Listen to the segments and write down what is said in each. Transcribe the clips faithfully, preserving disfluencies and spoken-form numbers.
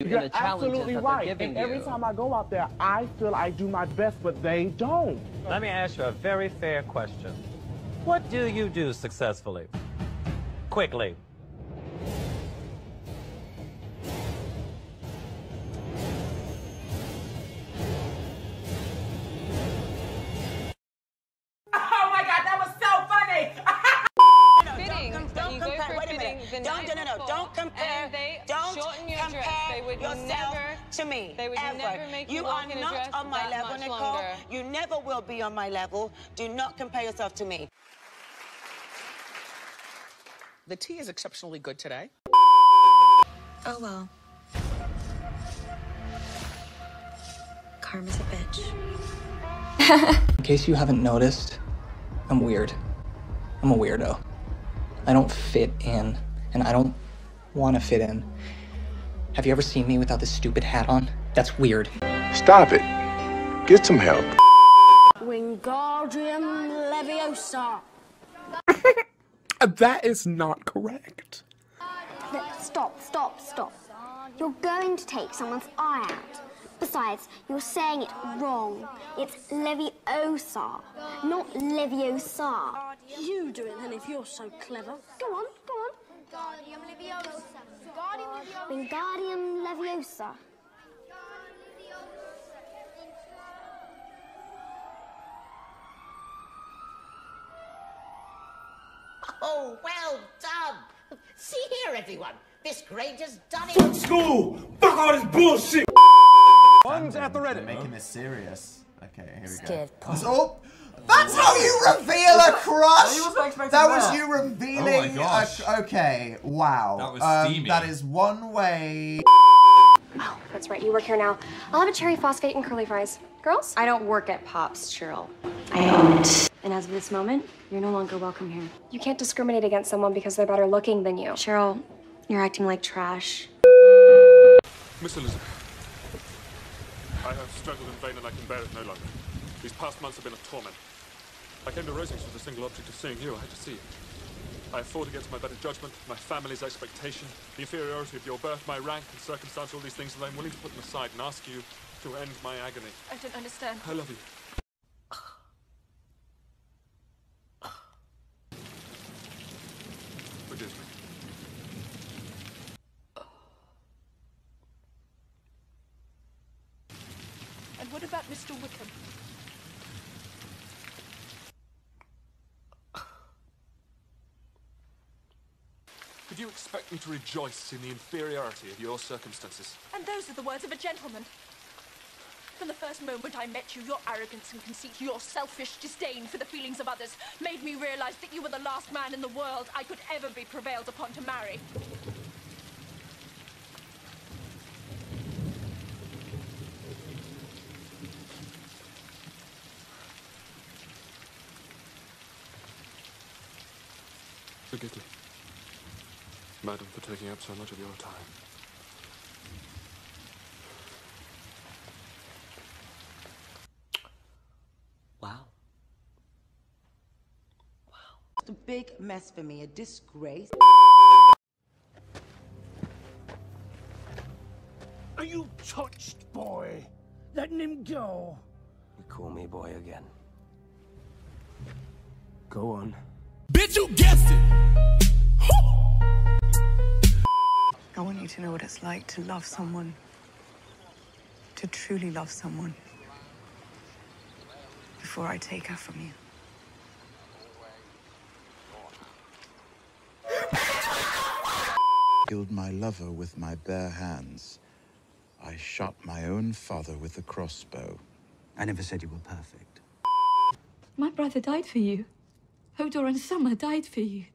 You're and the absolutely right. And every you. time I go out there, I feel I do my best, but they don't. Let me ask you a very fair question. What do you do successfully? Quickly. Don't, no, no, no, don't compare, they don't compare they would yourself never, to me, they would ever. Never make you, you are not on my level, Nicole. Longer. You never will be on my level. Do not compare yourself to me. The tea is exceptionally good today. Oh, well. Karma's a bitch. In case you haven't noticed, I'm weird. I'm a weirdo. I don't fit in. And I don't want to fit in. Have you ever seen me without this stupid hat on? That's weird. Stop it. Get some help. Wingardium Leviosa. That is not correct. Stop, stop, stop. You're going to take someone's eye out. Besides, you're saying it wrong. It's Leviosa, not Leviosa. You do it then if you're so clever. Go on, go on. Wingardium Leviosa. Wingardium Leviosa. Oh, well done. See here, everyone. This granger's done it. Fuck school! Fuck all this bullshit! One's at the ready. Making this serious. Okay, here we Scared go. Scared oh, That's how you reveal a crush! Was that, that was you revealing oh my gosh. a Okay, wow. That was um, steamy. That is one way. Oh, that's right, you work here now. I'll have a cherry phosphate and curly fries. Girls? I don't work at Pops, Cheryl. I own it. And as of this moment, you're no longer welcome here. You can't discriminate against someone because they're better looking than you. Cheryl, you're acting like trash. Miss Elizabeth. I have struggled in vain and I can bear it no longer. These past months have been a torment. I came to Rosings with the single object of seeing you. I had to see you. I have fought against my better judgment, my family's expectation, the inferiority of your birth, my rank and circumstance, all these things, and I'm willing to put them aside and ask you to end my agony. I don't understand. I love you. Forgive me. What about Mister Wickham? Could you expect me to rejoice in the inferiority of your circumstances? And those are the words of a gentleman. From the first moment I met you, your arrogance and conceit, your selfish disdain for the feelings of others, made me realize that you were the last man in the world I could ever be prevailed upon to marry. Forgive me, madam, for taking up so much of your time. Wow. Wow. It's a big mess for me, a disgrace. Are you touched, boy? Letting him go? You call me boy again. Go on. Bitch, you guessed it! I want you to know what it's like to love someone. To truly love someone. Before I take her from you. I killed my lover with my bare hands. I shot my own father with a crossbow. I never said you were perfect. My brother died for you. Hodor and Summer died for you.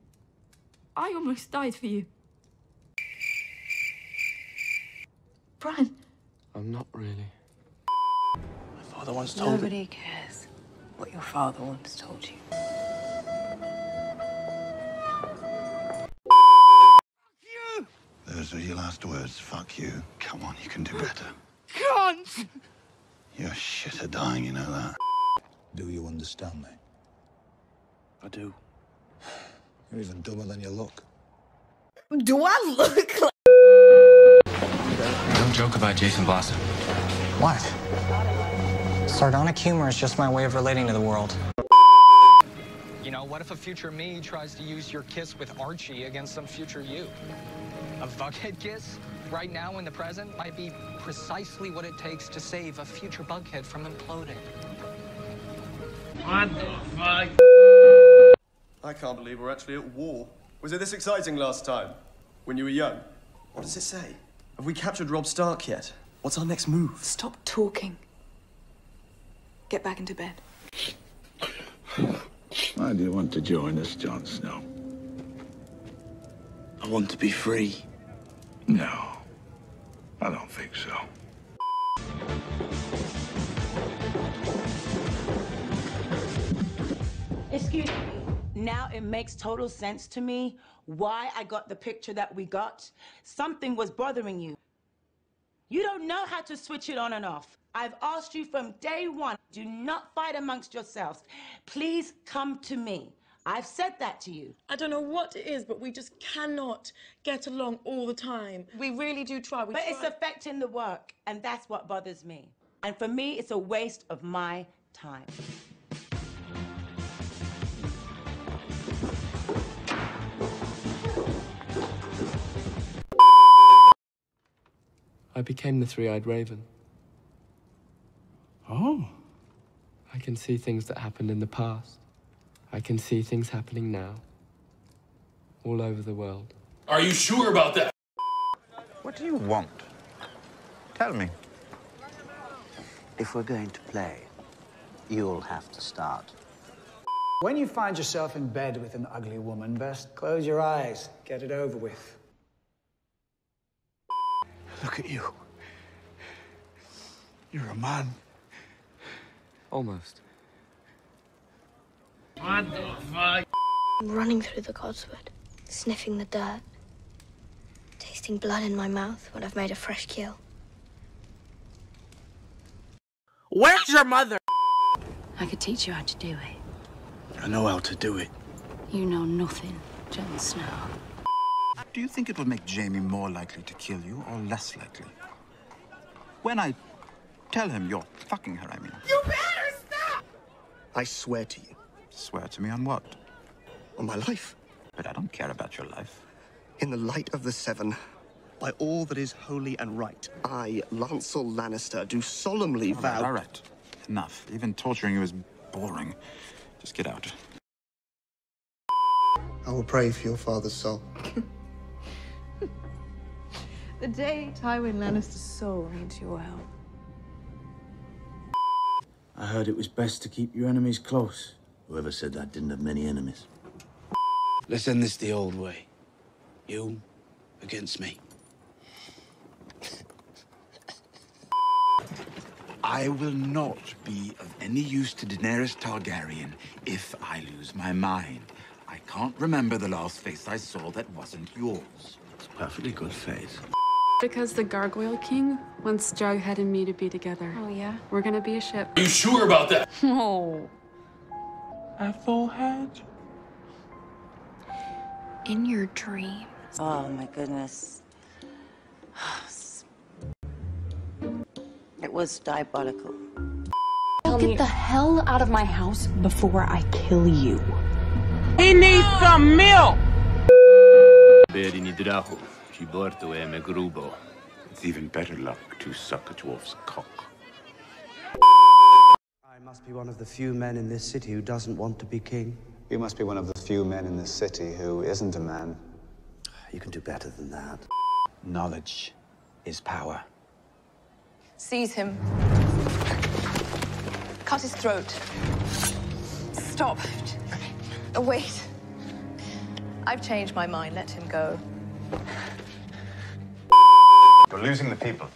I almost died for you. Bran. I'm not really. My father once told me. Nobody cares what your father once told you. Fuck you! Those are your last words, fuck you. Come on, you can do better. Can't! You're shit at dying, you know that. Do you understand me? I do. You're even dumber than you look. Do I look like... Don't joke about Jason Blossom. What? Sardonic humor is just my way of relating to the world. You know, what if a future me tries to use your kiss with Archie against some future you? A Bughead kiss, right now in the present, might be precisely what it takes to save a future Bughead from imploding. What the fuck? I can't believe we're actually at war. Was it this exciting last time? When you were young? What does it say? Have we captured Robb Stark yet? What's our next move? Stop talking. Get back into bed. Why do you want to join us, Jon Snow? I want to be free. No, I don't think so. Excuse me. Now it makes total sense to me why I got the picture that we got. Something was bothering you. You don't know how to switch it on and off. I've asked you from day one, do not fight amongst yourselves. Please come to me. I've said that to you. I don't know what it is, but we just cannot get along all the time. We really do try. We but try. It's affecting the work, and that's what bothers me. And for me, it's a waste of my time. I became the three-eyed raven. Oh. I can see things that happened in the past. I can see things happening now. All over the world. Are you sure about that? What do you want? Tell me. If we're going to play, you'll have to start. When you find yourself in bed with an ugly woman, best close your eyes, get it over with. Look at you. You're a man. Almost. What the fuck? I'm running through the godswood, sniffing the dirt, tasting blood in my mouth when I've made a fresh kill. Where's your mother? I could teach you how to do it. I know how to do it. You know nothing, Jon Snow. Do you think it will make Jamie more likely to kill you or less likely? When I tell him you're fucking her, I mean. You better stop! I swear to you. Swear to me on what? On my life. But I don't care about your life. In the light of the Seven, by all that is holy and right, I, Lancel Lannister, do solemnly all vow... Right, all right, enough. Even torturing you is boring. Just get out. I will pray for your father's soul. The day Tywin Lannister's soul ran to your helm. I heard it was best to keep your enemies close. Whoever said that didn't have many enemies. Let's end this the old way. You against me. I will not be of any use to Daenerys Targaryen if I lose my mind. I can't remember the last face I saw that wasn't yours. It's a perfectly good face. Because the Gargoyle King wants Jughead and me to be together. Oh, yeah? We're gonna be a ship. Are you sure about that? No. A full head? In your dreams. Oh, my goodness. It was diabolical. I'll get the hell out of my house before I kill you. He needs some milk! It's even better luck to suck a dwarf's cock. I must be one of the few men in this city who doesn't want to be king. You must be one of the few men in this city who isn't a man. You can do better than that. Knowledge is power. Seize him. Cut his throat. Stop. Oh, wait. I've changed my mind. Let him go. You're losing the people.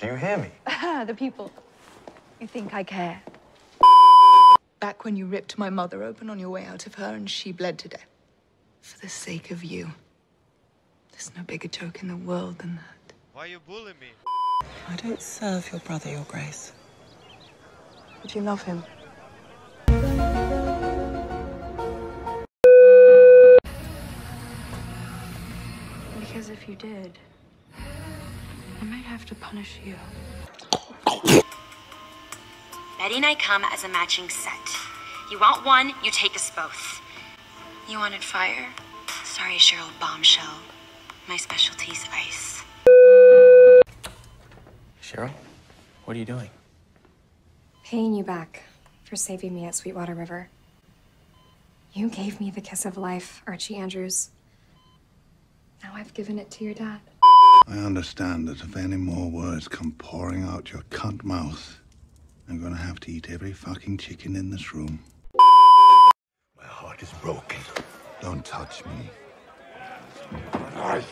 Do you hear me? The people. You think I care? Back when you ripped my mother open on your way out of her and she bled to death. For the sake of you. There's no bigger joke in the world than that. Why are you bullying me? I don't serve your brother, Your Grace. But you love him. Because if you did... I might have to punish you. Betty and I come as a matching set. You want one, you take us both. You wanted fire? Sorry, Cheryl Bombshell. My specialty's ice. Cheryl, what are you doing? Paying you back for saving me at Sweetwater River. You gave me the kiss of life, Archie Andrews. Now I've given it to your dad. I understand that if any more words come pouring out your cunt mouth, I'm gonna have to eat every fucking chicken in this room. My heart is broken. Don't touch me. I...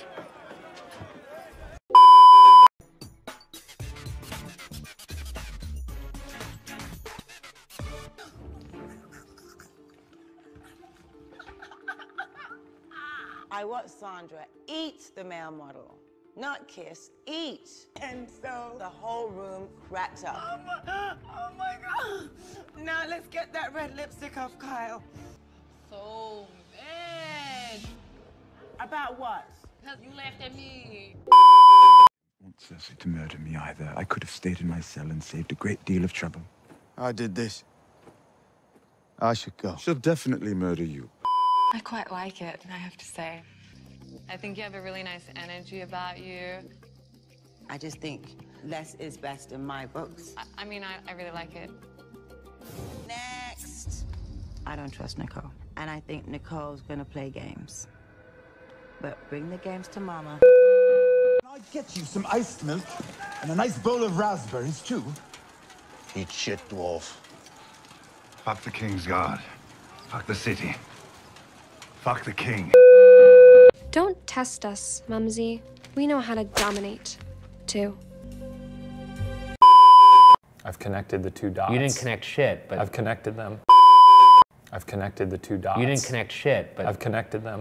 I want Sandra eat the male model, not kiss, eat. And so the whole room cracked up. Oh my, oh my God. Now let's get that red lipstick off Kyle. So mad. About what? Because you laughed at me. I want Cersei to murder me either. I could have stayed in my cell and saved a great deal of trouble. I did this. I should go. She'll definitely murder you. I quite like it, I have to say. I think you have a really nice energy about you. I just think less is best in my books. I, I mean, I, I really like it. Next. I don't trust Nicole. And I think Nicole's gonna play games. But bring the games to Mama. I'll get you some iced milk and a nice bowl of raspberries, too. Eat shit, dwarf. Fuck the King's Guard. Fuck the city. Fuck the king. Don't test us, Mumsy. We know how to dominate, too. I've connected the two dots. You didn't connect shit, but... I've connected them. I've connected the two dots. You didn't connect shit, but... I've connected them.